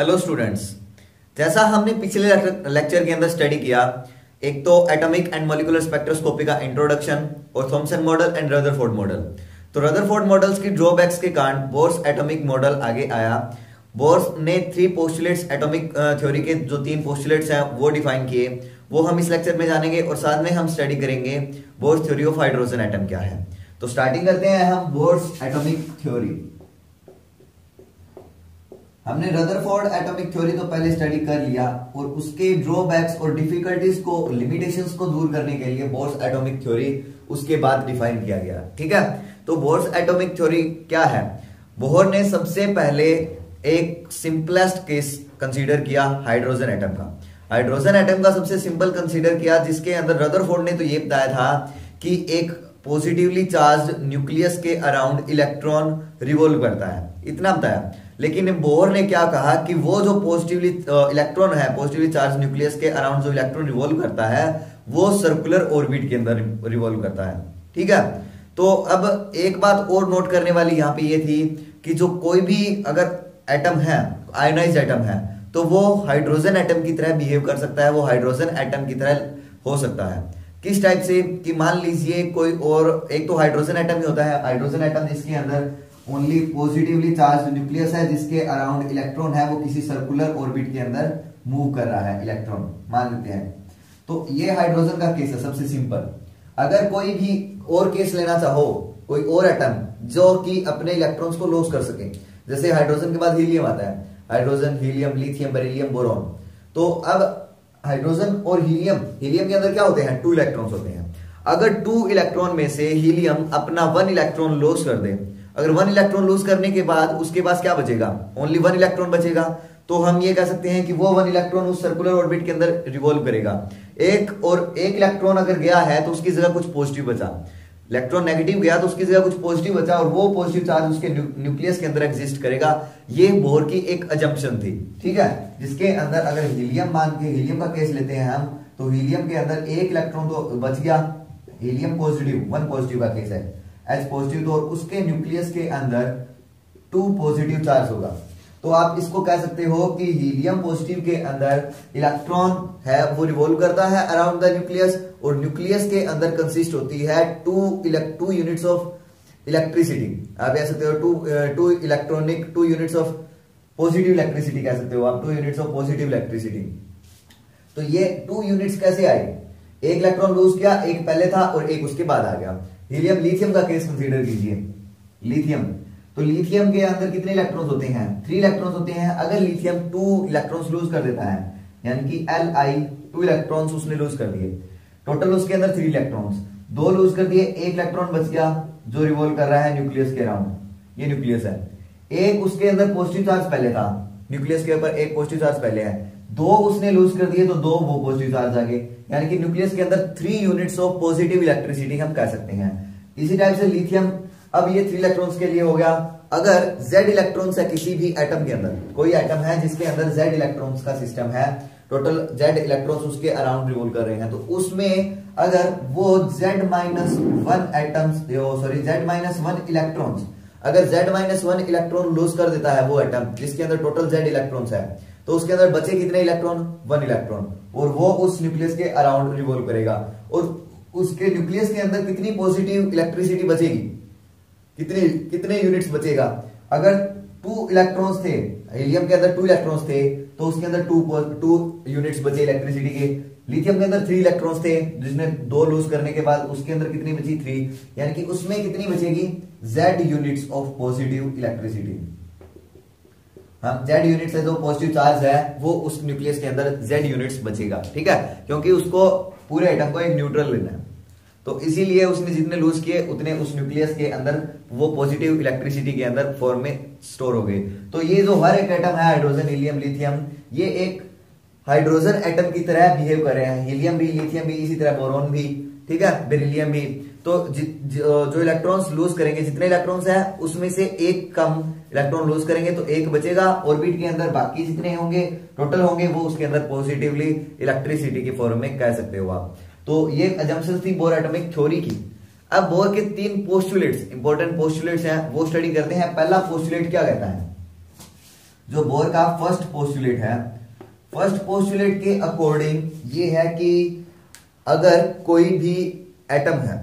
Hello students, जैसा हमने पिछले लेक्चर के अंदर स्टडी किया, एक तो एटॉमिक एंड मॉलिक्यूलर स्पेक्ट्रोस्कोपी का इंट्रोडक्शन और Thomson model and Rutherford model. तो रदरफोर्ड मॉडल्स की ड्रॉबैक्स के कारण बोर्स एटॉमिक मॉडल आगे आया। बोर्स ने 3 पोस्टुलेट्स एटॉमिक थ्योरी के जो 3 पोस्टुलेट्स हैं वो डिफाइन किए, वो हम इस लेक्चर में जानेंगे और साथ में हम स्टडी करेंगे Bohr's theory of hydrogen atom क्या है। तो स्टार्टिंग करते हैं हम बोर्स एटॉमिक थ्योरी। हमने रदरफोर्ड एटॉमिक थ्योरी तो पहले स्टडी कर लिया और उसके ड्रॉबैक्स और डिफिकल्टीज को, लिमिटेशंस को दूर करने के लिए बोर्स एटॉमिक थ्योरी उसके बाद डिफाइन किया गया। ठीक है, तो बोर्स एटॉमिक थ्योरी क्या है? बोहर ने सबसे पहले एक सिंपलेस्ट केस कंसीडर किया हाइड्रोजन एटम का। हाइड्रोजन एटम का सबसे सिंपल कंसीडर किया, जिसके अंदर रदरफोर्ड ने तो ये बताया था कि एक पॉजिटिवली चार्ज्ड न्यूक्लियस के अराउंड इलेक्ट्रॉन रिवॉल्व करता है, इतना बताया। लेकिन बोहर ने क्या कहा कि वो जो पॉजिटिवली इलेक्ट्रॉन है, पॉजिटिवली चार्ज न्यूक्लियस के अराउंड जो इलेक्ट्रॉन रिवॉल्व करता है वो सर्कुलर ऑर्बिट के अंदर रिवॉल्व करता है। ठीक है, तो अब एक बात और नोट करने वाली यहाँ पे ये थी कि जो कोई भी अगर एटम है, आयोनाइज एटम है, तो वो हाइड्रोजन एटम की तरह बिहेव कर सकता है, वो हाइड्रोजन एटम की तरह हो सकता है। किस टाइप से? कि मान लीजिए कोई और, एक तो हाइड्रोजन एटम ही होता है, हाइड्रोजन एटम जिसके अंदर ओनली पॉजिटिवली चार्ज न्यूक्लियस है, जिसके अराउंड इलेक्ट्रॉन है, वो किसी सर्कुलर ऑर्बिट के अंदर मूव कर रहा है इलेक्ट्रॉन, मान लेते हैं। तो ये हाइड्रोजन का केस है सबसे सिंपल। अगर कोई भी और केस लेना चाहो, कोई और एटम जो कि अपने इलेक्ट्रॉन्स को लॉस कर सके, जैसे हाइड्रोजन के बाद हीलियम आता है, hydrogen, helium, lithium, beryllium, boron. तो अब हाइड्रोजन और हीलियम के अंदर क्या होते हैं? 2 इलेक्ट्रॉन्स होते हैं। अगर 2 इलेक्ट्रॉन में से हीलियम अपना 1 इलेक्ट्रॉन लॉस कर दे, अगर 1 इलेक्ट्रॉन लॉस करने के बाद उसके पास क्या बचेगा? ओनली 1 इलेक्ट्रॉन बचेगा। तो हम ये कह सकते हैं कि वो 1 इलेक्ट्रॉन उस सर्कुलर ऑर्बिट के अंदर रिवॉल्व करेगा। एक इलेक्ट्रॉन अगर गया है तो उसकी जगह कुछ पॉजिटिव बचा, इलेक्ट्रॉन नेगेटिव गया तो उसकी जगह कुछ पॉजिटिव बचा और वो पॉजिटिव चार्ज उसके न्यूक्लियस के अंदर एग्जिस्ट करेगा। ये बोहर की एक अजम्पशन थी। ठीक है, जिसके अंदर अगर हीलियम, मान के हीलियम का केस लेते हैं हम, तो हीलियम के अंदर 1 इलेक्ट्रॉन तो बच गया, हीलियम पॉजिटिव, 1 पॉजिटिव का केस है, एच पॉजिटिव, तो उसके न्यूक्लियस के अंदर 2 पॉजिटिव चार्ज होगा। तो आप इसको कह सकते हो कि हीलियम पॉजिटिव के अंदर इलेक्ट्रॉन है वो रिवॉल्व करता है अराउंड द न्यूक्लियस, और न्यूक्लियस के अंदर कंसिस्ट होती है 2 यूनिट्स ऑफ इलेक्ट्रिसिटी। आप कह सकते हो 2 electronic, 2 units of positive electricity कह सकते हो आप, 2 यूनिट्स ऑफ पॉजिटिव इलेक्ट्रिसिटी। तो ये 2 यूनिट्स कैसे आई? 1 इलेक्ट्रॉन लूज किया, 1 पहले था और 1 उसके बाद आ गया। हीलियम, लिथियम का केस कंसीडर कीजिए। लिथियम, तो लिथियम के अंदर कितने इलेक्ट्रॉन्स होते हैं? 3 इलेक्ट्रॉन्स होते हैं। अगर लिथियम 2 इलेक्ट्रॉन्स लूज कर देता है, यानी कि Li 2 इलेक्ट्रॉन्स उसने लूज कर दिए, टोटल उसके अंदर 3 इलेक्ट्रॉन्स, 2 लूज कर दिए, 1 इलेक्ट्रॉन बच गया जो रिवॉल्व कर रहा है न्यूक्लियस के अराउंड। ये न्यूक्लियस है, 1 उसके अंदर पॉजिटिव चार्ज पहले था, न्यूक्लियस के ऊपर 1 पॉजिटिव चार्ज पहले है, 2 उसने लूज कर दिए, तो 2 वो पॉजिटिव चार्ज आ गए, यानी कि न्यूक्लियस के अंदर 3 यूनिट्स ऑफ पॉजिटिव इलेक्ट्रिसिटी हम कह सकते हैं। इसी टाइप से लिथियम, अब ये 3 इलेक्ट्रॉन्स के लिए हो गया। अगर Z इलेक्ट्रॉन्स है किसी भी एटम के अंदर, कोई एटम है जिसके अंदर Z इलेक्ट्रॉन्स का सिस्टम है, टोटल Z इलेक्ट्रॉन्स उसके अराउंड रिवॉल्व कर रहे हैं, तो उसमें अगर वो Z-1 atoms, sorry Z-1 electrons, अगर Z-1 इलेक्ट्रॉन लूज कर देता है वो एटम जिसके अंदर टोटल Z इलेक्ट्रॉन्स है, तो उसके अंदर बचे कितने इलेक्ट्रॉन? 1 इलेक्ट्रॉन, और वो उस न्यूक्लियस के अराउंड रिवॉल्व करेगा। और उसके न्यूक्लियस के अंदर कितनी पॉजिटिव इलेक्ट्रिसिटी बचेगी, कितने यूनिट्स बचेगा? अगर 2 इलेक्ट्रॉन्स थे, हीलियम के अंदर 2 इलेक्ट्रॉन्स थे, तो उसके अंदर 2 यूनिट्स बचे इलेक्ट्रिसिटी के। लिथियम के अंदर 3 इलेक्ट्रॉन्स थे, जिसने 2 लूज करने के बाद उसके अंदर कितनी बची? 3, यानी कि उसमें कितनी बचेगी? Z units of positive electricity. हम Z यूनिट्स है जो पॉजिटिव चार्ज है वो उस न्यूक्लियस के अंदर Z यूनिट्स बचेगा। ठीक है, क्योंकि उसको पूरे एटम को एक न्यूट्रल लेना है, तो इसीलिए उसने जितने लूज किए उतने उस न्यूक्लियस के अंदर वो पॉजिटिव इलेक्ट्रिसिटी के अंदर फॉर्म में स्टोर हो गए। तो ये जो हर एक एटम है, हाइड्रोजन, हीलियम, लिथियम, ये एक हाइड्रोजन एटम की तरह बिहेव कर रहे हैं। हीलियम भी, लिथियम भी, इसी तरह बोरॉन भी, ठीक है, बेरिलियम भी। तो जो इलेक्ट्रॉन्स लूज करेंगे, जितने इलेक्ट्रॉन्स है उसमें से 1 कम इलेक्ट्रॉन लूज करेंगे तो 1 बचेगा ऑर्बिट के अंदर, बाकी जितने होंगे टोटल होंगे वो उसके अंदर पॉजिटिवली इलेक्ट्रिसिटी के फॉर्म में कह सकते हो आप। तो ये अजम्पशन थी बोहर एटॉमिक थ्योरी की। अब बोहर के 3 पोस्टुलेट्स, इंपॉर्टेंट पोस्टुलेट्स हैं, वो स्टडी करते हैं। पहला पोस्टुलेट क्या कहता है? जो बोर का फर्स्ट पोस्टुलेट है, फर्स्ट पोस्टुलेट के अकॉर्डिंग ये है कि अगर कोई भी एटम है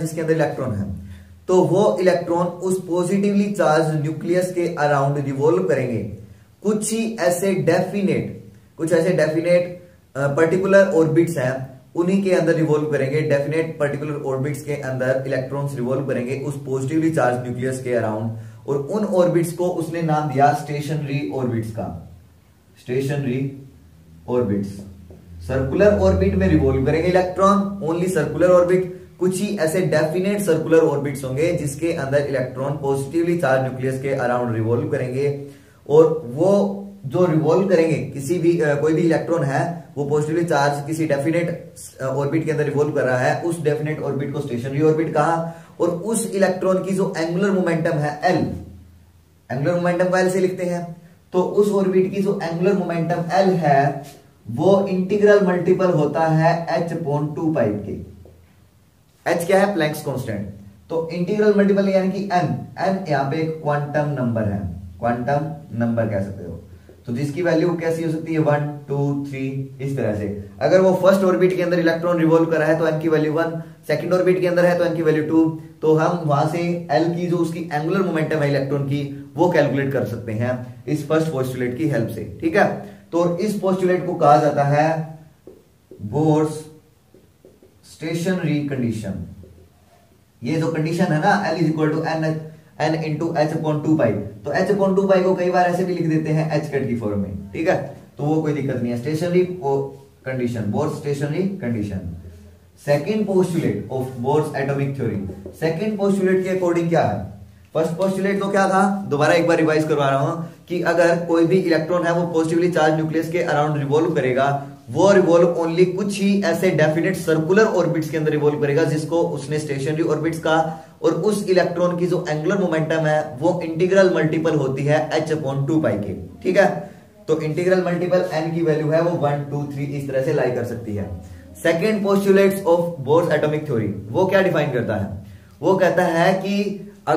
जिसके अंदर इलेक्ट्रॉन है, तो वो इलेक्ट्रॉन उस पॉजिटिवली चार्ज न्यूक्लियस के अराउंड रिवॉल्व करेंगे। कुछ ऐसे डेफिनेट पर्टिकुलर ऑर्बिट्स हैं, उन्हीं के अंदर रिवॉल्व करेंगे। डेफिनेट पर्टिकुलर ऑर्बिट्स के अंदर इलेक्ट्रॉन्स रिवॉल्व करेंगे उस पॉजिटिवली चार्ज न्यूक्लियस के अराउंड, और उन ऑर्बिट्स को उसने नाम दिया स्टेशनरी ऑर्बिट्स का। स्टेशनरी ऑर्बिट्स, सर्कुलर ऑर्बिट में रिवॉल्व करेंगे इलेक्ट्रॉन, ओनली सर्कुलर ऑर्बिट। कुछ ही ऐसे डेफिनेट सर्कुलर ऑर्बिट्स होंगे जिसके अंदर इलेक्ट्रॉन पॉजिटिवली चार्ज न्यूक्लियस के अराउंड रिवॉल्व करेंगे, और वो जो रिवॉल्व करेंगे कोई भी इलेक्ट्रॉन है वो पॉजिटिवली चार्ज किसी डेफिनेट ऑर्बिट के अंदर रिवॉल्व कर रहा है, उस डेफिनेट ऑर्बिट को स्टेशनरी ऑर्बिट कहा। और उस इलेक्ट्रॉन की जो एंगुलर मोमेंटम है एल, एंगुलर मोमेंटम को एल से लिखते हैं, तो उस ऑर्बिट की जो एंगुलर मोमेंटम एल है वो इंटीग्रल मल्टीपल होता है h/2π के। h क्या है? Planck's constant. तो इंटीग्रल मल्टीपल यानी कि n यहाँ पे एक क्वांटम नंबर है, क्वांटम नंबर कह सकते हो, तो जिसकी वैल्यू कैसी हो सकती है 1, 2, 3 इस तरह से। अगर वो फर्स्ट ऑर्बिट के अंदर इलेक्ट्रॉन रिवॉल्व कर रहा है तो n की वैल्यू 1, सेकंड ऑर्बिट के अंदर है तो n की वैल्यू 2, तो हम वहां से l की जो उसकी एंगुलर मोमेंटम है इलेक्ट्रॉन की वो कैलकुलेट कर सकते हैं इस फर्स्ट पोस्टुलेट की हेल्प से। ठीक है, तो इस पोस्टुलेट को कहा जाता है बोर्स स्टेशनरी कंडीशन। ये जो कंडीशन है ना L=n into h/2π, तो h/2π को कई बार ऐसे भी लिख देते हैं h कट की फॉर्म में, ठीक है, तो वो कोई दिक्कत नहीं है। Stationary condition, Bohr's stationary condition. Second postulate of Bohr's atomic theory, second postulate के अकॉर्डिंग क्या है? फर्स्ट पोस्टुलेट तो क्या था, दोबारा एक बार रिवाइज करवा रहा हूं, कि अगर कोई भी इलेक्ट्रॉन है वो पॉजिटिवली चार्ज न्यूक्लियस के अराउंड रिवॉल्व करेगा, वो रिवॉल्व ओनली कुछ ही ऐसे डेफिनेट सर्कुलर ऑर्बिट्स के अंदर रिवॉल्व करेगा जिसको उसने स्टेशनरी ऑर्बिट्स का, और उस इलेक्ट्रॉन की जो एंगुलर मोमेंटम है वो इंटीग्रल मल्टीपल होती है h/2π के। ठीक है, तो इंटीग्रल मल्टीपल n की वैल्यू है वो 1, 2, 3 इस तरह से लाई कर सकती है। Second postulates of Bohr's atomic theory वो क्या डिफाइन करता है? वो कहता है कि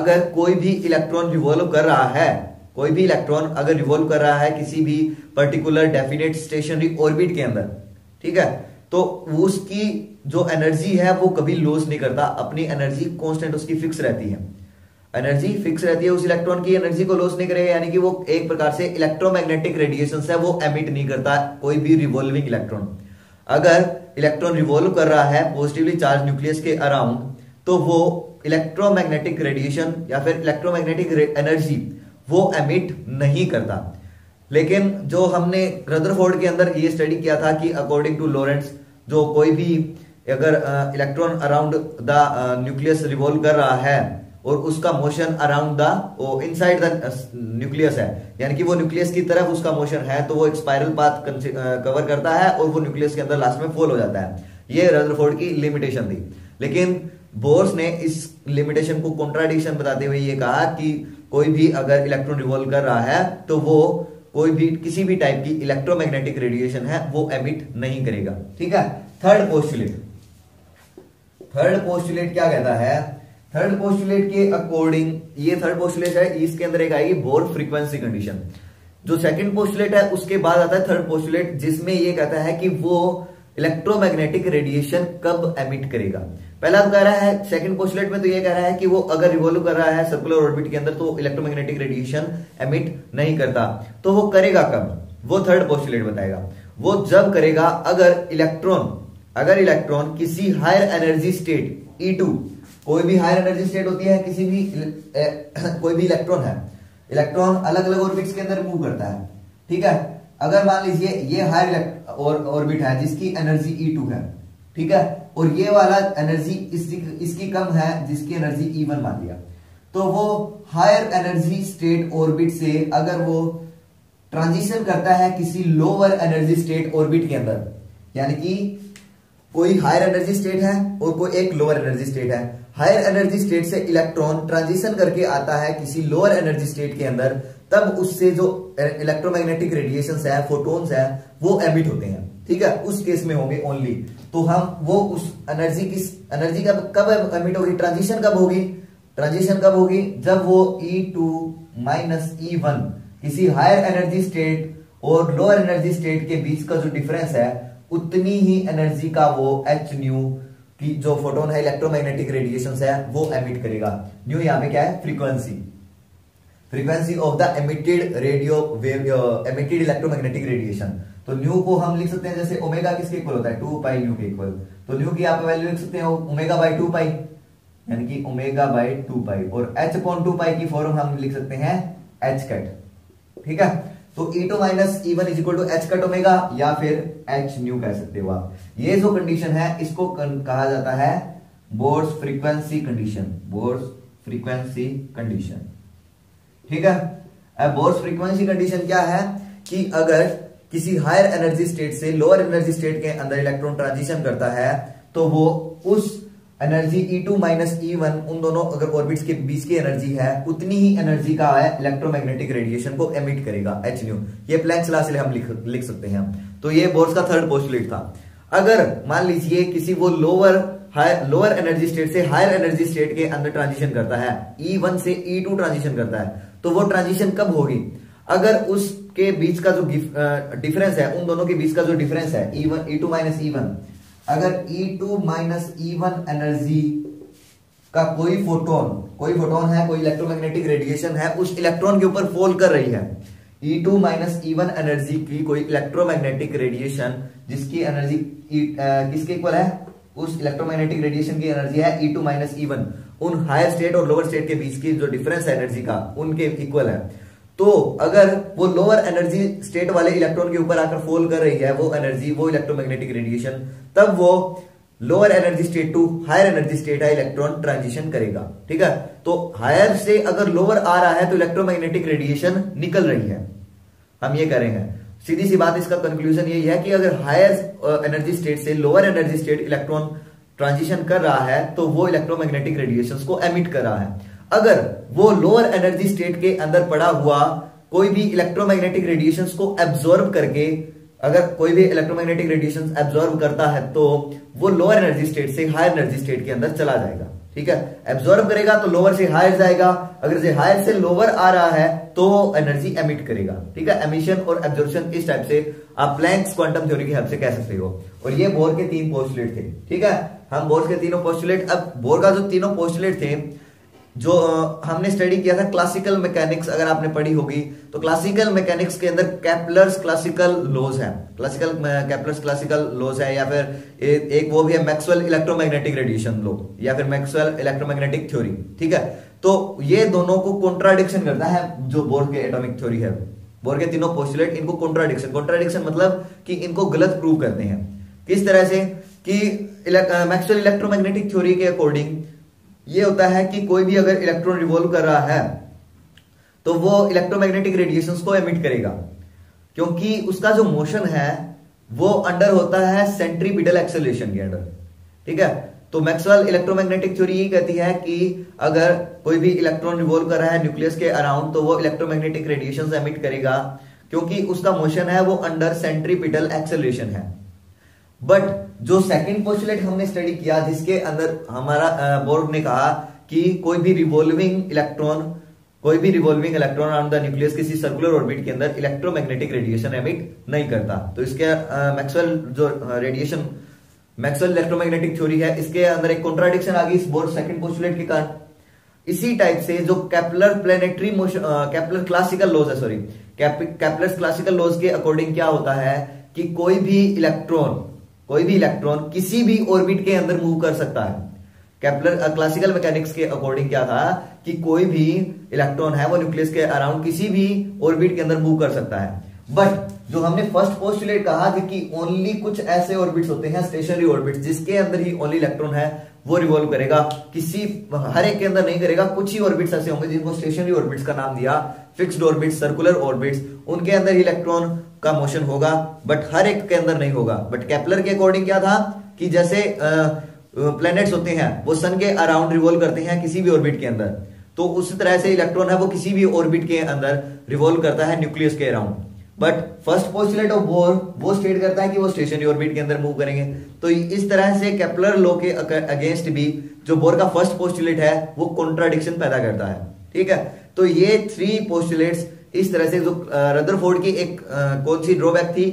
अगर कोई भी इलेक्ट्रॉन रिवॉल्व कर रहा है, कोई भी इलेक्ट्रॉन अगर रिवॉल्व कर रहा है किसी भी पर्टिकुलर डेफिनेट स्टेशनरी ऑर्बिट के अंदर, ठीक है, तो उसकी जो एनर्जी है वो कभी लॉस नहीं करता, अपनी एनर्जी कांस्टेंट उसकी फिक्स रहती है, एनर्जी फिक्स रहती है, उस इलेक्ट्रॉन की एनर्जी को लॉस नहीं करेगा, यानी कि वो एक प्रकार से इलेक्ट्रोमैग्नेटिक रेडिएशन है वो एमिट नहीं करता कोई भी रिवॉल्विंग इलेक्ट्रॉन। अगर इलेक्ट्रॉन रिवॉल्व कर रहा है पॉजिटिवली चार्ज न्यूक्लियस के अराउंड, तो वो इलेक्ट्रोमैग्नेटिक रेडिएशन या फिर इलेक्ट्रोमैग्नेटिक एनर्जी वो एमिट नहीं करता। लेकिन जो हमने रदरफोर्ड के अंदर ये स्टडी किया था कि अकॉर्डिंग टू लॉरेंट्स, जो कोई भी अगर electron around the nucleus revolve कर रहा है और उसका motion around the inside the nucleus है, यानी कि वो न्यूक्लियस की तरफ उसका मोशन है, तो वो एक स्पाइरल पाथ कवर करता है और वो न्यूक्लियस के अंदर लास्ट में फॉल हो जाता है। ये रदरफोर्ड की लिमिटेशन थी, लेकिन बोर्स ने इस लिमिटेशन को कॉन्ट्राडिक्शन बताते हुए ये कहा कि कोई भी अगर इलेक्ट्रॉन रिवॉल्व कर रहा है तो वो कोई भी किसी भी टाइप की इलेक्ट्रोमैग्नेटिक रेडिएशन है वो एमिट नहीं करेगा। ठीक है, थर्ड पोस्टुलेट क्या कहता है? थर्ड पोस्टुलेट के अकॉर्डिंग, ये थर्ड पोस्टुलेट है, इसके अंदर एक आएगी बोर फ्रीक्वेंसी कंडीशन। जो सेकंड पोस्टुलेट है उसके बाद आता है थर्ड पोस्टुलेट, जिसमें ये कहता है कि वो इलेक्ट्रोमैग्नेटिक रेडिएशन कब एमिट करेगा। पहला तो कह रहा है, सेकंड पोस्टुलेट में तो ये कह रहा है कि वो अगर रिवॉल्व कर रहा है सर्कुलर ऑर्बिट के अंदर तो इलेक्ट्रोमैग्नेटिक रेडिएशन एमिट नहीं करता, तो वो करेगा कब? वो थर्ड पोस्टुलेट बताएगा, वो जब करेगा अगर इलेक्ट्रॉन किसी हायर एनर्जी स्टेट E2, कोई भी हायर एनर्जी स्टेट होती है, कोई भी इलेक्ट्रॉन है, इलेक्ट्रॉन अलग अलग ऑर्बिट्स के अंदर मूव करता है, ठीक है, अगर मान लीजिए ये हायर ऑर्बिट है जिसकी एनर्जी E2 है, ठीक है, और ये वाला एनर्जी इसकी कम है जिसकी एनर्जी E1 मान लिया, तो वो हायर एनर्जी स्टेट ऑर्बिट से अगर वो ट्रांजिशन करता है किसी लोअर एनर्जी स्टेट ऑर्बिट के अंदर, यानी कि कोई हायर एनर्जी स्टेट है और कोई एक लोअर एनर्जी स्टेट है, हायर एनर्जी स्टेट से इलेक्ट्रॉन ट्रांजिशन करके आता है किसी लोअर एनर्जी स्टेट के अंदर, तब उससे जो इलेक्ट्रोमैग्नेटिक रेडिएशंस है, फोटॉन्स है, वो एमिट होते हैं, ठीक है, उस केस में होंगे ओनली। तो हम वो उस एनर्जी कब एमिट होगी, ट्रांजिशन कब होगी? जब वो E2 माइनस E1 किसी हायर एनर्जी स्टेट और लोअर एनर्जी स्टेट के बीच का जो डिफरेंस है उतनी ही एनर्जी का वो एच न्यू की जो फोटोन है इलेक्ट्रोमैग्नेटिक रेडिएशन है वो एमिट करेगा। न्यू यहाँ पे क्या है frequency, frequency of the emitted radio wave, emitted electromagnetic radiation. तो न्यू को हम लिख सकते हैं जैसे ओमेगा किसके इक्वल होता है 2 पाई न्यू के इक्वल, तो न्यू की आप वैल्यू लिख सकते हैं ओमेगा बाई 2 पाई यानी कि ओमेगा बाई 2 पाई और एच अपॉन 2 पाई की फॉर्म हम लिख सकते हैं एच कट। ठीक है तो E two minus E one is equal to H cut omega या फिर एच न्यू कह सकते हो आप। ये जो कंडीशन है इसको कहा जाता है Bohr's frequency condition, Bohr's frequency condition. ठीक है अब बोर्स फ्रीक्वेंसी कंडीशन क्या है कि अगर किसी हायर एनर्जी स्टेट से लोअर एनर्जी स्टेट के अंदर इलेक्ट्रॉन ट्रांजिशन करता है तो वो उस एनर्जी E2 माइनस E1 उन दोनों अगर ऑर्बिट्स के बीच की एनर्जी है उतनी ही एनर्जी का है इलेक्ट्रोमैग्नेटिक रेडिएशन को एमिट करेगा h न्यू। ये प्लैंक्स लॉ से हम लिख सकते हैं। तो ये बोर्स का थर्ड पोस्टुलेट था। अगर मान लीजिए किसी वो लोअर एनर्जी स्टेट से हायर एनर्जी स्टेट के अंदर ट्रांजिशन करता है, E1 से E2 ट्रांजिशन करता है, तो वो ट्रांजिशन कब होगी? अगर उसके बीच का जो डिफरेंस है, उन दोनों के बीच का जो डिफरेंस है E2 माइनस E1, अगर E2 माइनस E1 एनर्जी का कोई फोटोन है, कोई इलेक्ट्रोमैग्नेटिक रेडिएशन है उस इलेक्ट्रॉन के ऊपर फॉल कर रही है, E2 माइनस E1 एनर्जी की कोई इलेक्ट्रोमैग्नेटिक रेडिएशन जिसकी एनर्जी किसके इक्वल है, उस इलेक्ट्रोमैग्नेटिक रेडिएशन की एनर्जी है E2 माइनस E1, उन हायर स्टेट और लोअर स्टेट के बीच की जो डिफरेंस है एनर्जी का उनके इक्वल है। तो अगर वो लोअर एनर्जी स्टेट वाले इलेक्ट्रॉन के ऊपर आकर फॉल कर रही है वो एनर्जी, वो इलेक्ट्रोमैग्नेटिक रेडिएशन, तब वो lower energy state to higher energy state है इलेक्ट्रॉन ट्रांजिशन करेगा। ठीक है तो हायर से अगर लोअर आ रहा है तो इलेक्ट्रोमैग्नेटिक रेडिएशन निकल रही है, हम ये कह रहे हैं। सीधी सी बात, इसका कंक्लूजन यही है कि अगर हायर एनर्जी स्टेट से lower energy state electron transition कर रहा है तो वो इलेक्ट्रोमैग्नेटिक रेडिएशन को एमिट कर रहा है। अगर वो लोअर एनर्जी स्टेट के अंदर पड़ा हुआ कोई भी इलेक्ट्रोमैग्नेटिक रेडिएशंस को एब्जॉर्ब करके, अगर कोई भी इलेक्ट्रोमैग्नेटिक रेडिएशंस एब्जॉर्ब करता है तो वो लोअर एनर्जी स्टेट से हायर एनर्जी स्टेट के अंदर चला जाएगा। ठीक है एब्जॉर्ब करेगा तो लोअर से हायर जाएगा, अगर से हायर से लोअर आ रहा है तो वो एनर्जी एमिट करेगा। ठीक है एमिशन और एब्जॉर्प्शन इस टाइप से आप प्लैंक्स क्वांटम थ्योरी की हेल्प से कह सकते हो। और ये बोर के 3 पोस्टुलेट थे। ठीक है हम बोर के तीनों पोस्टुलेट, अब बोर का जो तीनों पोस्टुलेट थे जो हमने स्टडी किया था क्लासिकल मैकेनिक्स, अगर आपने पढ़ी होगी तो क्लासिकल मैकेनिक्स के अंदर केपलर्स क्लासिकल लॉज है, या फिर एक वो भी है मैक्सवेल इलेक्ट्रोमैग्नेटिक रेडिएशन लॉ या फिर मैक्सवेल इलेक्ट्रोमैग्नेटिक थ्योरी। ठीक है तो ये दोनों को कॉन्ट्राडिक्शन करता है जो बोर के एटॉमिक थ्योरी है। बोर के तीनों पोस्टुलेट इनको कॉन्ट्राडिक्शन मतलब कि इनको गलत प्रूव करते हैं। किस तरह से कि मैक्सवेल इलेक्ट्रोमैग्नेटिक थ्योरी के अकॉर्डिंग ये होता है कि कोई भी अगर इलेक्ट्रॉन रिवॉल्व कर रहा है तो वो इलेक्ट्रोमैग्नेटिक रेडिएशंस को एमिट करेगा क्योंकि उसका जो मोशन है वो अंडर होता है सेंट्रीपिटल एक्सेलरेशन के अंडर। ठीक है तो मैक्सवेल इलेक्ट्रोमैग्नेटिक थ्योरी ये कहती है कि अगर कोई भी इलेक्ट्रॉन रिवॉल्व कर रहा है न्यूक्लियस के अराउंड तो वो इलेक्ट्रोमैग्नेटिक रेडिएशंस एमिट करेगा क्योंकि उसका मोशन है वो अंडर सेंट्रीपिटल एक्सेलरेशन है। बट जो सेकंड पोस्टुलेट हमने स्टडी किया जिसके अंदर हमारा बोर्ड ने कहा कि कोई भी revolving electron around the nucleus किसी सर्कुलर ऑर्बिट के अंदर इलेक्ट्रोमैग्नेटिक रेडिएशन एमिट नहीं करता, तो इसके मैक्सवेल जो रेडिएशन मैक्सवेल इलेक्ट्रोमैग्नेटिक थ्योरी है इसके अंदर एक कॉन्ट्राडिक्शन आ गई इस बोर्ड सेकंड पोस्टुलेट के कारण। इसी टाइप से जो केपलर्स क्लासिकल लॉज के अकॉर्डिंग क्या होता है कि कोई भी इलेक्ट्रॉन किसी भी ऑर्बिट के अंदर मूव कर सकता है। केपलर क्लासिकल मैकेनिक्स के अकॉर्डिंग क्या था कि कोई भी इलेक्ट्रॉन है वो न्यूक्लियस के अराउंड किसी भी ऑर्बिट के अंदर मूव कर सकता है। बट जो हमने फर्स्ट पोस्टुलेट कहा था कि ओनली कुछ ऐसे ऑर्बिट्स होते हैं स्टेशनरी ऑर्बिट्स जिसके अंदर ही ओनली इलेक्ट्रॉन है वो रिवॉल्व करेगा, किसी हर एक के अंदर नहीं करेगा। कुछ ही ऑर्बिट्स ऐसे होंगे जिनको स्टेशनरी ऑर्बिट्स का नाम दिया, फिक्स्ड ऑर्बिट्स, सर्कुलर ऑर्बिट्स, उनके अंदर ही इलेक्ट्रॉन का मोशन होगा बट हर एक के अंदर नहीं होगा। बट केपलर के अकॉर्डिंग क्या था कि जैसे प्लैनेट्स होते हैं वो सन के अराउंड रिवॉल्व करते हैं किसी भी ऑर्बिट के अंदर, तो उस तरह से इलेक्ट्रॉन है वो किसी भी ऑर्बिट के अंदर रिवॉल्व करता है न्यूक्लियस के around. But first postulate of Bohr वो स्टेट करता है कि वो स्टेशनरी ऑर्बिट के अंदर मूव करेंगे। तो इस तरह से केपलर लॉ के अगेंस्ट भी जो बोर का फर्स्ट पोस्टुलेट है वो कॉन्ट्राडिक्शन पैदा करता है। ठीक है तो ये 3 पोस्टुलेट्स इस तरह से जो रदरफोर्ड की एक कौन सी ड्रॉबैक थी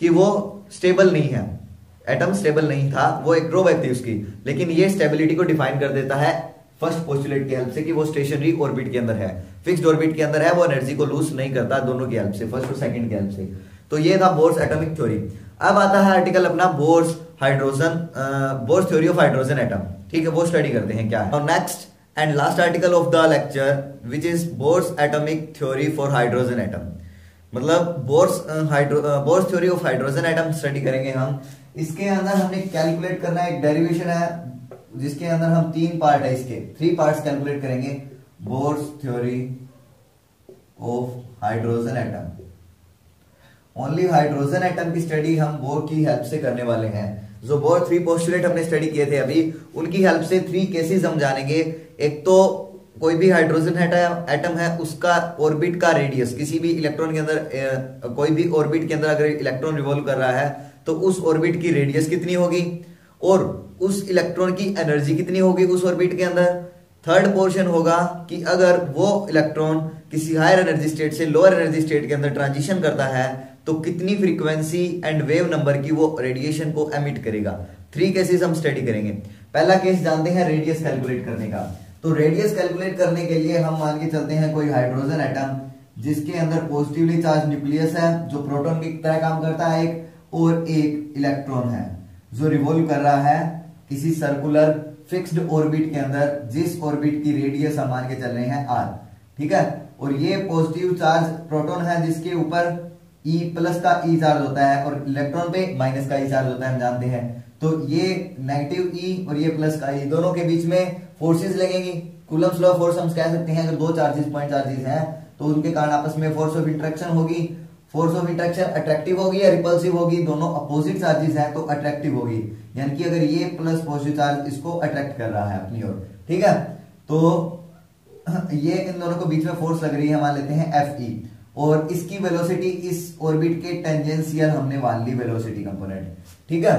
कि वो स्टेबल नहीं है, एटम स्टेबल नहीं था, वो एक ड्रॉबैक थी उसकी, लेकिन ये स्टेबिलिटी को डिफाइन कर देता है फर्स्ट पोस्टुलेट की हेल्प से कि वो स्टेशनरी ऑर्बिट के अंदर है, फिक्स्ड ऑर्बिट के अंदर है, वो एनर्जी को लूज नहीं करता, दोनों की हेल्प से, फर्स्ट और सेकंड की हेल्प से। तो ये था बोर्स एटॉमिक थ्योरी। अब आता है आर्टिकल अपना Bohr's hydrogen, Bohr's theory of hydrogen atom, ठीक है, वो स्टडी करते हैं क्या है। Next and last article of the lecture which is Bohr's atomic theory for hydrogen atom, मतलब Bohr's theory of hydrogen atom study करेंगे हम। इसके अंदर हमने कैलकुलेट करना है, एक डेरिवेशन है जिसके अंदर हम तीन पार्ट है, इसके थ्री पार्ट्स कैलकुलेट करेंगे Bohr's theory of hydrogen atom. Only hydrogen atom की स्टडी हम बोर की हेल्प से करने वाले हैं। जो बोर थ्री पोस्टुलेट हमने स्टडी किए थे अभी, उनकी हेल्प से थ्री केसेस हम जानेंगे। एक तो कोई भी हाइड्रोजन एटम है उसका ऑर्बिट का रेडियस, किसी भी इलेक्ट्रॉन के अंदर, कोई भी ऑर्बिट के अंदर अगर इलेक्ट्रॉन रिवॉल्व कर रहा है तो उस ऑर्बिट की रेडियस कितनी होगी और उस इलेक्ट्रॉन की एनर्जी कितनी होगी उस ऑर्बिट के अंदर। थर्ड पोर्शन होगा कि अगर वो इलेक्ट्रॉन किसी हायर एनर्जी स्टेट से लोअर एनर्जी स्टेट के अंदर ट्रांजिशन करता है तो कितनी फ्रीक्वेंसी एंड वेव नंबर की वो रेडिएशन को एमिट करेगा। थ्री केसेस हम स्टडी करेंगे। पहला केस जानते हैं रेडियस कैलकुलेट करने का। तो रेडियस कैलकुलेट करने के लिए हम मान के चलते हैं कोई हाइड्रोजन एटम जिसके अंदर पॉजिटिवली चार्ज न्यूक्लियस है जो प्रोटॉन की तरह काम करता है एक, और एक इलेक्ट्रॉन है जो रिवॉल्व कर रहा है किसी सर्कुलर फिक्स्ड ऑर्बिट के अंदर, जिस ऑर्बिट की रेडियस हम मान के चल रहे हैं आर, ठीक है। और ये पॉजिटिव चार्ज प्रोटॉन है जिसके ऊपर ई प्लस का ई चार्ज होता है और इलेक्ट्रॉन पे माइनस का ई चार्ज होता है, हम जानते हैं। तो ये नेगेटिव ई और ये प्लस का ई, दोनों के बीच में फोर्सेस लगेंगी। कूलम्स लॉ फोर्स हम कह सकते हैं, अगर दो चार्जेस पॉइंट चार्जेस हैं तो उनके कारण आपस में फोर्स ऑफ इंटरेक्शन होगी। फोर्स ऑफ इंटरेक्शन अट्रैक्टिव होगी या रिपल्सिव होगी, दोनों अपोजिट चार्जेस हैं तो अट्रैक्टिव होगी, यानी कि अगर ये प्लस पॉजिटिव चार्ज इसको अट्रैक्ट कर रहा है अपनी ओर, ठीक है। तो ये इन दोनों को बीच में फोर्स लग रही है, मान लेते हैं एफ ई, और इसकी वेलोसिटी इस ऑर्बिट के टेंजेंशियल हमने मान ली वेलोसिटी कंपोनेंट, ठीक है।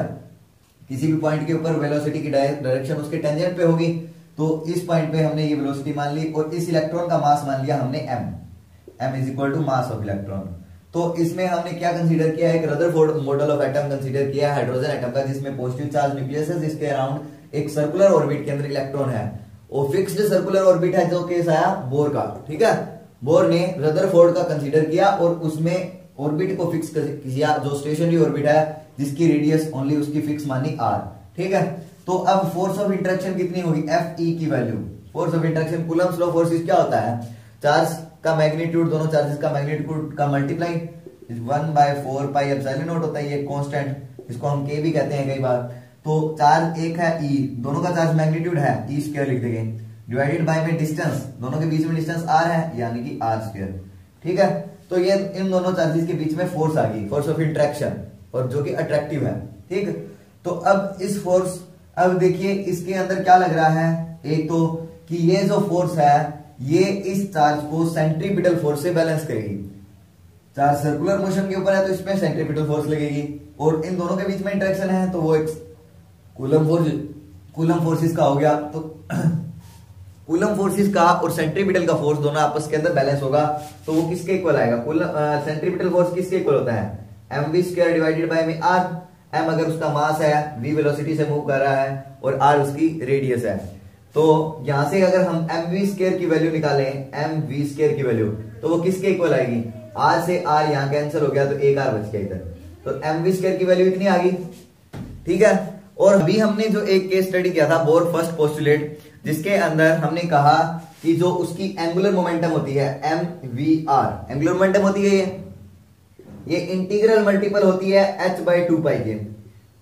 किसी भी पॉइंट के ऊपर वेलोसिटी की डायरेक्शन उसके टेंजेंट पे होगी, तो इस पॉइंट पे हमने ये वेलोसिटी मान ली और इस इलेक्ट्रॉन का मास मान लिया हमने m, m is equal to mass of electron. तो इसमें हमने क्या कंसीडर किया, एक Rutherford model of atom consider किया हाइड्रोजन एटम का, जिसमें पॉजिटिव चार्ज न्यूक्लियस है जिसके अराउंड एक सर्कुलर ऑर्बिट के अंदर इलेक्ट्रॉन है और फिक्स्ड सर्कुलर ऑर्बिट है, जो केस आया बोर का, ठीक है। बोर ने रदरफोर्ड का कंसीडर किया और उसमें ऑर्बिट को फिक्स किया जो स्टेशनरी ऑर्बिट है जिसकी रेडियस ओनली उसकी फिक्स मानी r, ठीक है। तो अब फोर्स ऑफ इंटरेक्शन कितनी होगी, Fe की value, force of interaction, Coulomb's law forces क्या होता है, चार्ज का मैग्नीट्यूड, दोनों चार्जेस का मैग्नीट्यूड का मल्टीप्लाई 1/4 पाई एप्सिलॉन नॉट होता है ये कांस्टेंट, इसको हम k भी कहते हैं कई बार। तो चार्ज एक है e, दोनों का चार्ज मैग्नीट्यूड है e स्क्वायर लिख देंगे, डिवाइडेड बाय में डिस्टेंस, दोनों के बीच में डिस्टेंस r है यानी कि r स्क्वायर, ठीक है। तो ये इन दोनों चार्जेस के बीच में फोर्स आ गई, फोर्स ऑफ इंटरेक्शन, और जो कि अट्रैक्टिव है, ठीक। तो अब इस फोर्स, अब देखिए इसके अंदर क्या लग रहा है, एक तो कि ये जो फोर्स है ये इस चार्ज को सेंट्रीपिटल फोर्स से बैलेंस करेगी। चार्ज सर्कुलर मोशन के ऊपर है तो इसमें सेंट्रीपिटल फोर्स लगेगी और इन दोनों के बीच में इंटरेक्शन है तो वो एक कूलम फोर्सेस का हो गया। तो कूलम फोर्सेस का और सेंट्रीपिटल का फोर्स दोनों आपस के अंदर बैलेंस होगा तो वो किसके इक्वल आएगा, कूलम सेंट्रीपिटल फोर्स किसके इक्वल होता है, mv स्क्वायर डिवाइडेड बाय में r, m अगर उसका मास है, v वेलोसिटी से मूव कर रहा है और r उसकी रेडियस है। तो यहां से अगर हम mv स्क्वायर की वैल्यू निकालें, mv स्क्वायर की वैल्यू, तो वो किसके इक्वल आएगी, r से r यहां कैंसिल हो गया तो एक r बच गया इधर, तो mv स्क्वायर की वैल्यू इतनी आ गई, ठीक है। और अभी हमने जो एक केस स्टडी किया था बोर फर्स्ट पोस्टुलेट, जिसके अंदर हमने कहा कि जो उसकी एंगुलर मोमेंटम होती है mvr, एंगुलर मोमेंटम होती है ये इंटीग्रल मल्टीपल होती है h/2 पाई के,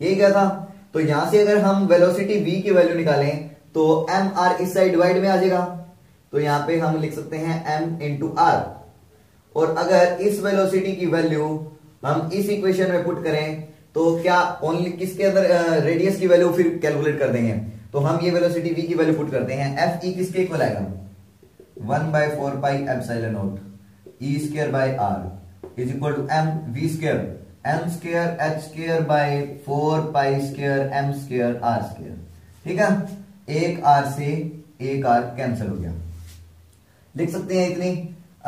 यही क्या था। तो यहां से अगर हम वेलोसिटी v की वैल्यू निकालें तो mr इस साइड डिवाइड में आ जाएगा, तो यहां पे हम लिख सकते हैं m into r, और अगर इस वेलोसिटी की वैल्यू हम इस इक्वेशन में पुट करें तो क्या ओनली किसके अंदर रेडियस की वैल्यू फिर कैलकुलेट कर देंगे, तो हम ये वेलोसिटी v की वैल्यू पुट करते हैं, Fe किसके इक्वल आएगा 1/4 pi epsilon nought e square by r is equal to m v square m square h square by 4 pi square m square r square, ठीक है। एक r से एक r कैंसिल हो गया, लिख सकते हैं इतनी।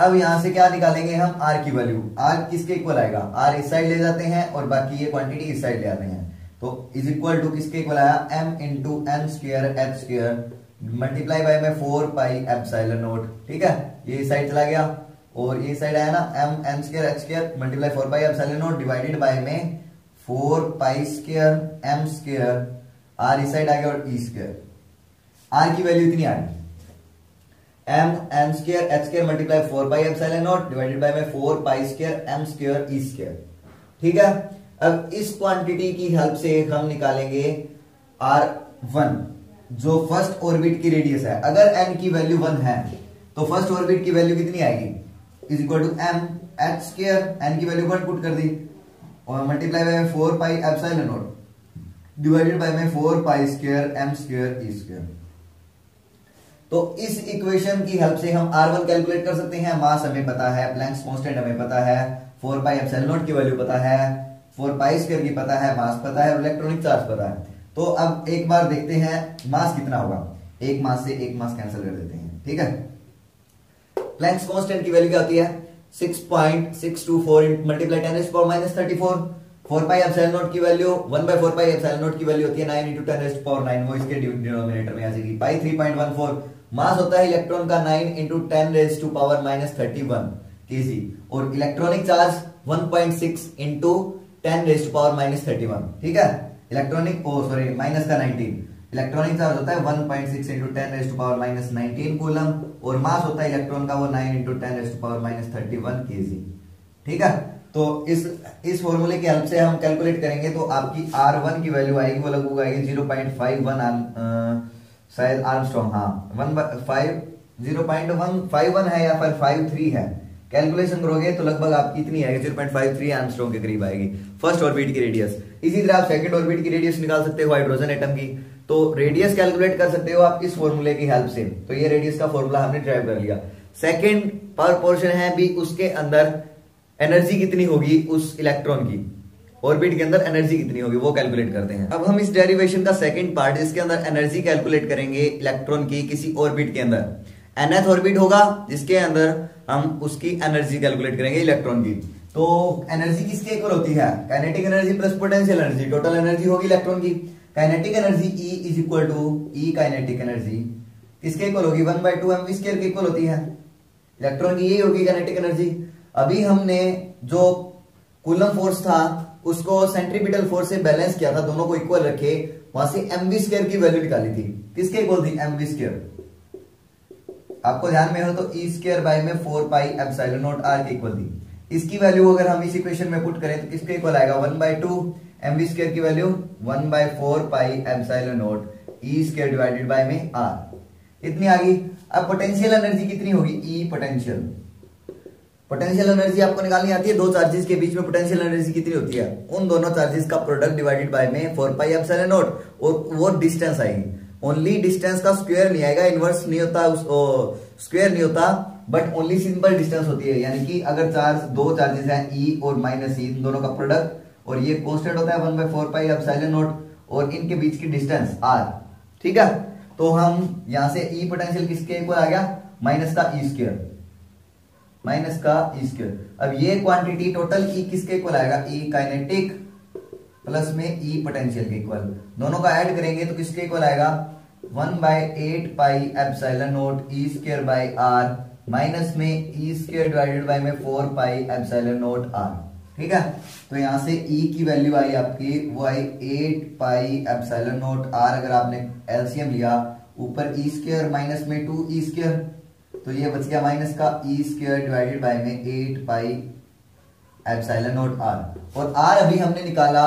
अब यहां से क्या निकालेंगे हम आर की वैल्यू। आर किसके इक्वल आएगा, आर इस साइड ले जाते हैं और बाकी ये क्वांटिटी इस साइड ले आते हैं। तो इज इक्वल टू किसके इक्वल आया, M into m square H square multiply by में 4 पाई एप्सिलॉन नॉट। ठीक है, ये साइड चला गया और ये साइड आया ना M M square H square multiply 4 pi epsilon not divided by में 4 pi square M square. R इस साइड आ गया और ई स्क्वायर। आर की वैल्यू इतनी आ गई, M M square H square multiply 4 pi epsilon not divided by में 4 पाई स्क्वायर एम स्क्वायर ई स्क्वायर। ठीक है, अब इस क्वांटिटी की हेल्प से हम निकालेंगे r1 जो फर्स्ट ऑर्बिट की रेडियस है। अगर n की वैल्यू 1 है तो फर्स्ट ऑर्बिट की वैल्यू कितनी आएगी, is equal to M H square, n की वैल्यू 1 पुट कर दी और multiply by 4 pi epsilon not divided by में 4 पाई स्क्वायर एम स्क्वायर ई स्क्वायर। तो इस इक्वेशन की हेल्प से हम r1 कैलकुलेट कर सकते हैं। मास हमें पता है, प्लैंक्स कांस्टेंट हमें पता है, 4 पाई एप्सिलॉन नॉट की वैल्यू पता है, 4 पाई स्क्वायर की पता है, मास पता है, इलेक्ट्रॉनिक चार्ज पता है। तो अब एक बार देखते हैं मास कितना होगा। एक मास से एक मास कैंसिल कर देते हैं। ठीक है, प्लैंक्स कांस्टेंट की वैल्यू क्या होती है, 6.624 मल्टीप्लाई 10⁻⁻³⁴। 4 पाई एप्सिलॉन नॉट की वैल्यू 1/4 पाई एप्सिलॉन नॉट की वैल्यू होती है 9 × 10⁹ वो इसके डिनोमिनेटर में आ जाएगी। पाई 3.14 मास होता है इलेक्ट्रॉन का 9 × 10⁻¹⁰ kg और इलेक्ट्रॉनिक चार्ज 1.6 × 10⁻¹⁰ ठीक है। इलेक्ट्रॉनिक माइनस का 19, इलेक्ट्रॉनिक चार्ज होता है 1.6 × 10⁻¹⁰ कूलम और मास होता है इलेक्ट्रॉन का वो 9 × 10⁻¹⁰ kg। ठीक है, तो इस फॉर्मूले की हेल्प से हम कैलकुलेट करेंगे तो आपकी R1 की वैल्यू आएगी वो लगभग आएगी 0.51 शायद आर्मस्ट्रांग, हाँ 0.151 है या फिर 53 है। कैलकुलेशन करोगे तो लगभग आपकी इतनी आएगी 0.53 आर्मस्ट्रांग के करीब आएगी फर्स्ट ऑर्बिट की रेडियस। इसी तरह आप सेकंड ऑर्बिट की रेडियस निकाल सकते हो हाइड्रोजन एटम की, तो रेडियस कैलकुलेट कर सकते हो आप इस फॉर्मूले की हेल्प से। तो ये रेडियस का फॉर्मूला हमने ड्राइव कर लिया। सेकेंड पावर पोर्शन है भी, उसके अंदर एनर्जी कितनी होगी उस इलेक्ट्रॉन की ऑर्बिट के अंदर एनर्जी कितनी होगी वो कैलकुलेट करते हैं। अब हम इस डेरिवेशन का सेकंड पार्ट जिसके अंदर एनर्जी कैलकुलेट करेंगे इलेक्ट्रॉन की किसी ऑर्बिट के अंदर, nth ऑर्बिट होगा जिसके अंदर हम उसकी एनर्जी कैलकुलेट करेंगे इलेक्ट्रॉन की। तो एनर्जी किसके इक्वल होती है, kinetic energy plus potential energy, total energy होगी इलेक्ट्रॉन की। Kinetic energy E is equal to E kinetic energy किसके इक्वल होगी, 1/2mv² के इक्वल होती है। इलेक्ट्रॉन की यही होगी काइनेटिक एनर्जी। अभी हमने जो कूलम फोर्स था उसको सेंट्रीपिटल फोर्स से बैलेंस किया था, दोनों को इक्वल रखे, वहां से mv² की वैल्यू निकाली थी। किसके इक्वल थी, mv²। आपको ध्यान में हो तो e² बाय में 4 पाई एप्सिलॉन नॉट r के इक्वल थी। इसकी वैल्यू अगर हम इस इक्वेशन में पुट करें तो किसके इक्वल आएगा, 1/2 mv² की value 1/4 pi epsilon nought e² divided by में r, इतनी आ गई। अब पोटेंशियल एनर्जी कितनी होगी, e पोटेंशियल, पोटेंशियल एनर्जी आपको निकालनी आती है। दो चार्जेस के बीच में पोटेंशियल एनर्जी कितनी होती है, उन दोनों चार्जेस का प्रोडक्ट डिवाइडेड बाय में 4 पाई एप्सिलॉन नॉट और वो डिस्टेंस आएगी। ओनली डिस्टेंस का स्क्वायर नहीं आएगा, इनवर्स नहीं होता, स्क्वायर नहीं होता, बट ओनली सिंपल डिस्टेंस होती है। यानी कि अगर दो चार्जेस हैं ई और माइनस ई, इन दोनों का प्रोडक्ट और ये कॉन्स्टेंट होता है 1/4 पाई एप्सिलॉन नॉट और इनके बीच की डिस्टेंस आर। ठीक है, तो हम यहाँ से ई पोटेंशियल किसके इक्वल आ गया, माइनस का ई स्क्वायर, माइनस का ई स्क्वायर। अब ये क्वांटिटी टोटल ई किसके इक्वल आएगा, ई काइनेटिक प्लस में ई पोटेंशियल के इक्वल, दोनों का ऐड करेंगे तो किसके इक्वल आएगा 1/8 pi epsilon not E square by r minus में ई स्क्वायर डिवाइडेड बाय में 4 पाई एप्सिलॉन नॉट आर। ठीक है, तो यहाँ से ई की वैल्यू आई आपकी वो आई 8 पाई एप्सिलॉन नॉट आर। अगर आपने एलसीएम लिया ऊपर ई स्क्वायर माइनस में 2 ई स्क्वायर तो ये बच गया माइनस का ई स्क्वायर डिवाइडेड बाय में 8 पाई एप्सिलॉन नॉट आर। और आर अभी हमने निकाला,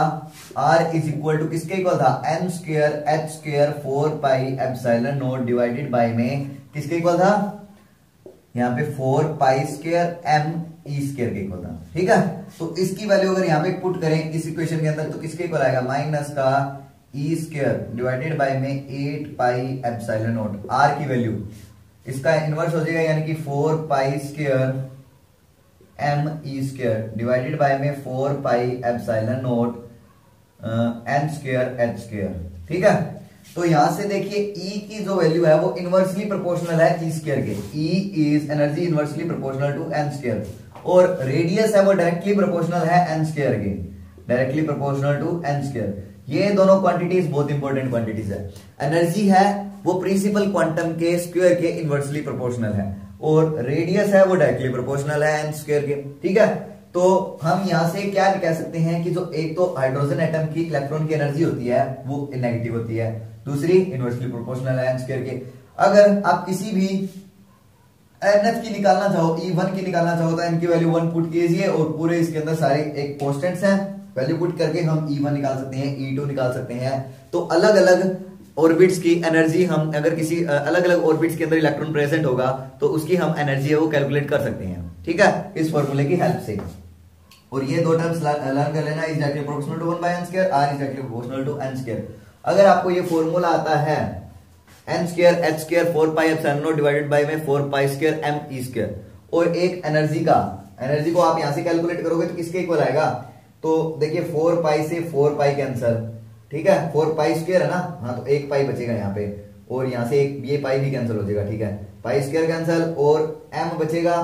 आर इज इक्वल टू किसके इक्वल था, M square H square 4 pi epsilon not divided by में किसके इक्वल था, यहाँ पे 4 pi square M E square के इक्वल था। ठीक है, तो इसकी वैल्यू अगर यहाँ पे पुट करें इस इक्वेशन के अंदर तो किसके इक्वल आएगा, माइनस का ई स्क्वायर डिवाइडेड बाय में 8 पाई एप्सिलॉन नॉट। आर की वैल्यू इसका इनवर्स हो जाएगा, यानी कि 4 pi square M E square divided by में 4 pi epsilon nought n square H square. ठीक है, तो यहां से देखिए E की जो वैल्यू है वो इनवर्सली प्रोपोर्शनल है E स्क्वायर के। E is energy inversely proportional to N square, और रेडियस है वो डायरेक्टली प्रोपोर्शनल है एन स्क्वायर के, directly proportional to N square. ये दोनों क्वांटिटीज बहुत इंपॉर्टेंट क्वांटिटीज है। एनर्जी है वो प्रिंसिपल क्वांटम के स्क्वायर के इनवर्सली प्रोपोर्शनल है, और रेडियस है वो डायरेक्टली प्रोपोर्शनल है एन स्क्वायर के। ठीक है, तो हम यहां से क्या कह सकते हैं कि जो एक तो हाइड्रोजन एटम की इलेक्ट्रॉन की एनर्जी होती है वो नेगेटिव होती है, दूसरी इनवर्सली प्रोपोर्शनल है एन स्क्वायर के। अगर आप किसी भी एनएथ की निकालना चाहो, E1 की निकालना चाहो तो इनकी वैल्यू 1 पुट कीजिए, और पूरे इसके अंदर सारे एक कॉन्स्टेंट्स हैं, वैल्यू पुट करके हम E1 निकाल सकते हैं, E2 निकाल सकते हैं। तो अलग अलग ऑर्बिट्स की एनर्जी हम अगर किसी अलग अलग ऑर्बिट्स के अंदर इलेक्ट्रॉन प्रेजेंट होगा तो उसकी हम एनर्जी है वो कैलकुलेट कर सकते हैं। ठीक है, इस फॉर्मूले की हेल्प से। और ये दो टर्म्स लर्न कर लेना, is directly proportional to 1 by n square, are is directly proportional to n square. अगर आपको ये फॉर्मूला आता है n square h square 4 pi epsilon not divided by में 4 pi square m e square, और एक एनर्जी का, एनर्जी को आप यहां से कैलकुलेट करोगे तो किसके इक्वल आएगा? तो देखिए 4 पाई से 4 पाई कैंसिल, ठीक है 4 पाई स्क्वायर है ना, हाँ तो 1 पाई बचेगा यहाँ पे, और यहाँ से एक ये पाई भी कैंसिल हो जाएगा। ठीक है, पाई स्क्वायर कैंसिल, और m बचेगा,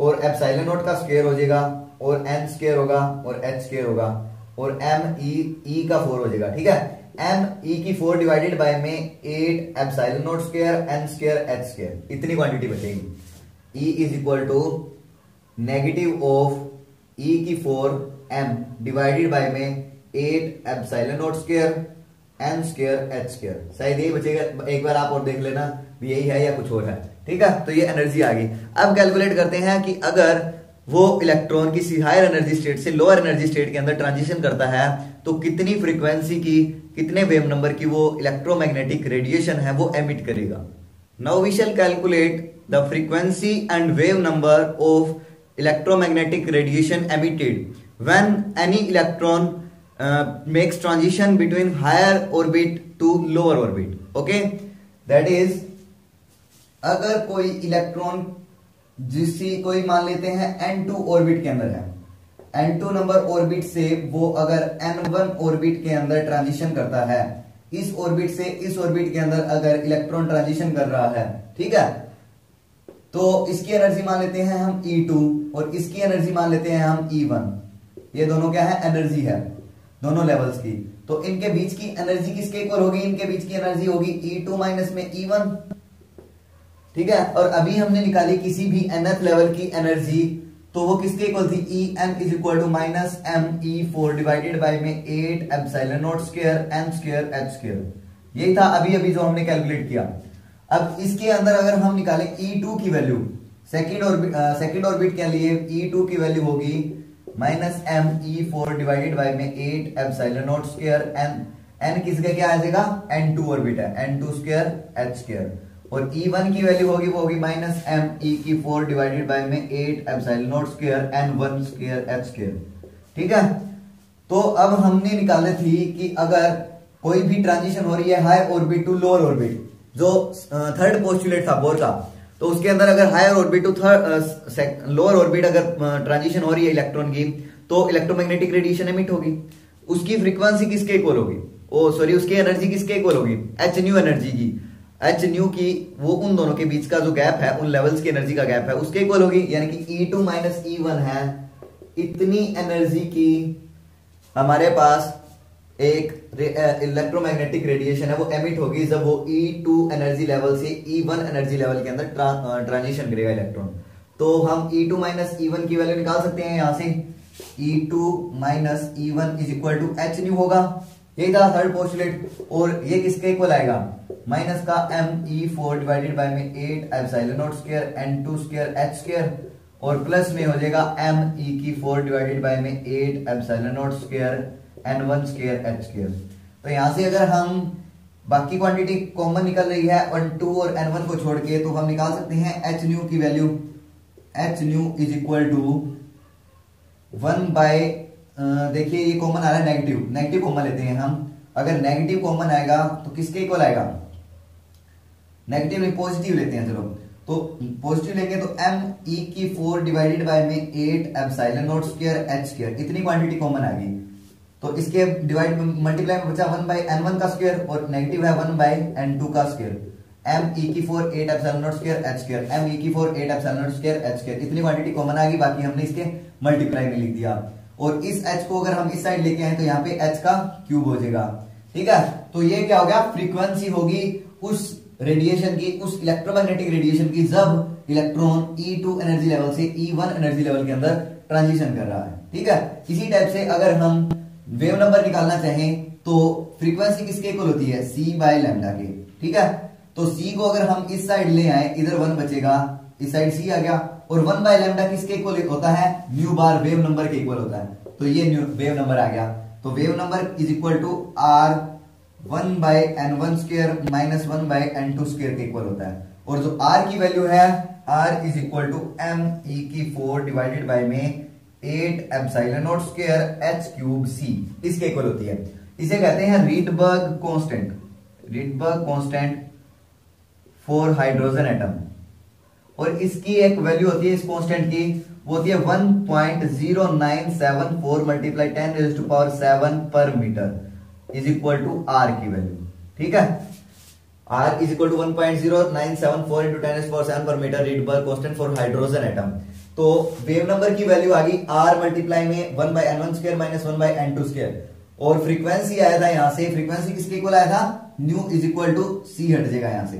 और एप्सिलॉन नॉट का स्क्वायर हो जाएगा, और n स्क्वायर होगा, और h स्क्वायर होगा, और m e का 4 हो जाएगा। ठीक है, m e की 4 डिवाइडेड बाय में 8 epsilon not square n square h square, इतनी क्वांटिटी बचेगी। e is equal to negative of e की 4 m डिवाइडेड बाय में 8 epsilon not square n square h square, शायद यही बचेगा। एक बार आप और देख लेना यही है या कुछ और है। ठीक है, तो ये एनर्जी आ गई। अब कैलकुलेट करते हैं कि अगर वो इलेक्ट्रॉन किसी हायर एनर्जी स्टेट से लोअर एनर्जी स्टेट के अंदर ट्रांजिशन करता है तो कितनी फ्रीक्वेंसी की, कितने वेव नंबर की वो इलेक्ट्रोमैग्नेटिक रेडिएशन है वो एमिट करेगा। Now we shall calculate the frequency and wave number of electromagnetic radiation emitted when any electron makes transition between higher orbit to lower orbit. Okay, that is अगर कोई electron जिसकी कोई मान लेते हैं n2 ऑर्बिट के अंदर है, n2 नंबर ऑर्बिट से वो अगर n1 ऑर्बिट के अंदर ट्रांजिशन करता है, इस ऑर्बिट से इस ऑर्बिट के अंदर अगर इलेक्ट्रॉन ट्रांजिशन कर रहा है, ठीक है, तो इसकी एनर्जी मान लेते हैं हम E2 और इसकी एनर्जी मान लेते हैं हम E1। ये दोनों क्या है? एनर्जी है दोनों लेवल्स की। तो इनके बीच की एनर्जी किसके इक्वल होगी? इनके बीच की एनर्जी होगी E2 माइनस में E1। ठीक है, और अभी हमने निकाली किसी भी nth लेवल की एनर्जी, तो वो किसके इक्वल थी? E N is equal to minus M e 4 divided by में 8 epsilon not square N square H square. यही था अभी अभी जो हमने कैलकुलेट किया। अब इसके अंदर अगर हम निकालें E2 की वैल्यू, सेकंड ऑर्बिट के लिए E2 की वैल्यू होगी minus M e 4 divided by में 8 epsilon not square N, N किसका क्या आ जाएगा? n2 ऑर्बिट है, n2 स्क्वायर h स्क्वायर। और E1 की वैल्यू होगी, वो होगी माइनस एम ई की 4 डिवाइडेड बाय में 8 epsilon not square n1 square h square. ठीक है, तो अब हमने निकाली थी कि अगर कोई भी ट्रांजिशन हो रही है higher orbit to lower orbit, जो थर्ड पोस्टुलेट था बोर का, तो उसके अंदर अगर higher orbit to lower orbit अगर ट्रांजिशन हो रही है इलेक्ट्रॉन की, तो इलेक्ट्रोमैग्नेटिक रेडिएशन एमिट होगी। उसकी फ्रीक्वेंसी किसके इक्वल होगी? ओ सॉरी, उसकी एनर्जी किसके इक्वल होगी? एच न्यू एनर्जी की, एच न्यू की, वो उन दोनों के बीच का जो गैप है, उन लेवल्स की एनर्जी का गैप है, उसके इक्वल होगी। यानी कि E2 माइनस E1 है, इतनी एनर्जी की हमारे पास एक इलेक्ट्रोमैग्नेटिक रेडिएशन है वो एमिट होगी जब वो E2 एनर्जी लेवल से E1 एनर्जी लेवल के अंदर ट्रांजिशन करेगा इलेक्ट्रॉन। तो हम E2 माइनस E1 की वैल्यू निकाल सकते हैं यहाँ से। E2 minus E1 is equal to H nu होगा, यही था थर्ड पोस्टुलेट। और ये किसके इक्वल आएगा? माइनस का एम ई 4 डिवाइडेड बाय में 8 epsilon not square n2 square h square, और प्लस में हो जाएगा एम ई की 4 डिवाइडेड बाय में 8 epsilon not square n1 square h square. तो यहाँ से अगर हम बाकी क्वांटिटी कॉमन निकल रही है 1 2 और n1 को छोड़ के, तो हम निकाल सकते हैं एच न्यू की value. H nu is equal to 1 by, देखिए ये कॉमन आ रहा है, नेगेटिव नेगेटिव कॉमन लेते हैं हम। अगर नेगेटिव कॉमन आएगा तो किसके इक्वल आएगा? नेगेटिव नहीं, पॉजिटिव लेते हैं चलो, तो पॉजिटिव लेंगे तो एम ई की 4 डिवाइडेड बाय में 8 epsilon not square H square, इतनी क्वांटिटी कॉमन आ गई। तो इसके डिवाइड मल्टीप्लाई में बचा 1 बाई एन वन का स्क्वायर और नेगेटिव है 1 बाई एन टू का स्क्वायर एम ई की 4 8 epsilon not square H square M E की 4 8 epsilon not square H square. इतनी क्वांटिटी कॉमन आ गई, बाकी हमने इसके मल्टीप्लाई में लिख दिया। और इस एच को अगर हम इस साइड लेके आए तो यहाँ पे एच का क्यूब हो जाएगा। ठीक है, तो ये क्या हो गया, फ्रीक्वेंसी होगी उस रेडिएशन की, उस इलेक्ट्रोमैग्नेटिक रेडिएशन की जब इलेक्ट्रॉन E2 एनर्जी लेवल से E1 एनर्जी लेवल के अंदर ट्रांजिशन कर रहा है। ठीक है, इसी टाइप से अगर हम वेव नंबर निकालना चाहें तो फ्रीक्वेंसी किसके इक्वल होती है, C बाय लैम्डा के। ठीक है, तो C को अगर हम इस साइड ले आए, इधर 1 बचेगा, इस साइड C आ गया, और 1 बाय लैम्डा किसके इक्वल होता है, म्यू बार वेव नंबर के इक्वल होता है। तो ये वेव नंबर आ गया। तो wave number is equal to R 1 by N one square minus 1 by N two square के इक्वल होता है। और जो आर की वैल्यू है, R is equal to M ई की 4 डिवाइडेड बाई में 8 epsilon not square H cube C, इसके इक्वल होती है। इसे कहते हैं Rydberg constant, Rydberg constant for hydrogen atom. और इसकी एक वैल्यू होती है इस कांस्टेंट की, वो होती है 1.0974 मल्टीप्लाई 10⁻⁷ पर metre is equal to R की वैल्यू। ठीक है, R is equal to 1.0974 into 10⁻⁷ पर metre Rydberg constant for hydrogen atom. तो वेव नंबर की वैल्यू आ गई आर मल्टीप्लाई में 1 by N one square minus 1 by N two square. और फ्रीक्वेंसी आया था यहाँ से, फ्रीक्वेंसी किसके इक्वल आया था, nu is equal to C हट जाएगा यहाँ से।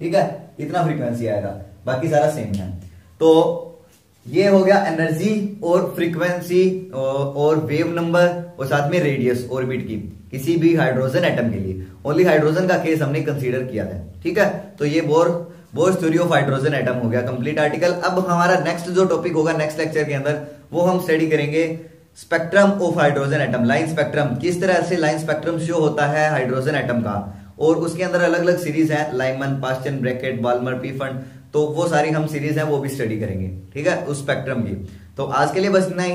ठीक है, इतना फ्रीक्वेंसी आया था, बाकी सारा सेम है। तो ये हो गया एनर्जी और फ्रीक्वेंसी और वेव नंबर और साथ में रेडियस ऑर्बिट की, किसी भी हाइड्रोजन एटम के लिए। ओनली हाइड्रोजन का केस हमने कंसीडर किया है। ठीक है, तो ये Bohr theory of hydrogen atom हो गया कंप्लीट आर्टिकल। अब हमारा नेक्स्ट जो टॉपिक होगा नेक्स्ट लेक्चर के अंदर, वो हम स्टडी करेंगे spectrum of hydrogen atom, line spectrum. किस तरह से लाइन स्पेक्ट्रम शो होता है हाइड्रोजन एटम का, और उसके अंदर अलग अलग सीरीज है, Lyman, Paschen, Brackett, Balmer, Pfund. तो वो सारी हम सीरीज है वो भी स्टडी करेंगे। ठीक है, उस स्पेक्ट्रम की। तो आज के लिए बस इतना ही।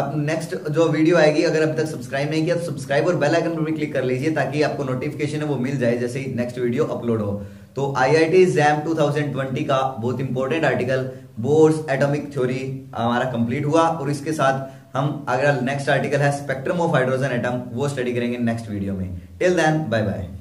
अब नेक्स्ट जो वीडियो आएगी, अगर अब तक सब्सक्राइब नहीं किया तो सब्सक्राइब और बेल आइकन पर भी क्लिक कर लीजिए, ताकि आपको नोटिफिकेशन है वो मिल जाए जैसे ही नेक्स्ट वीडियो अपलोड हो। तो IIT JAM 2020 का बहुत important article Bohr's atomic theory हमारा कंप्लीट हुआ। और इसके साथ हम अगला नेक्स्ट आर्टिकल है स्पेक्ट्रम ऑफ हाइड्रोजन एटम, वो स्टडी करेंगे नेक्स्ट वीडियो में। Till then, bye bye.